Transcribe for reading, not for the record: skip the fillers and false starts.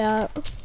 out.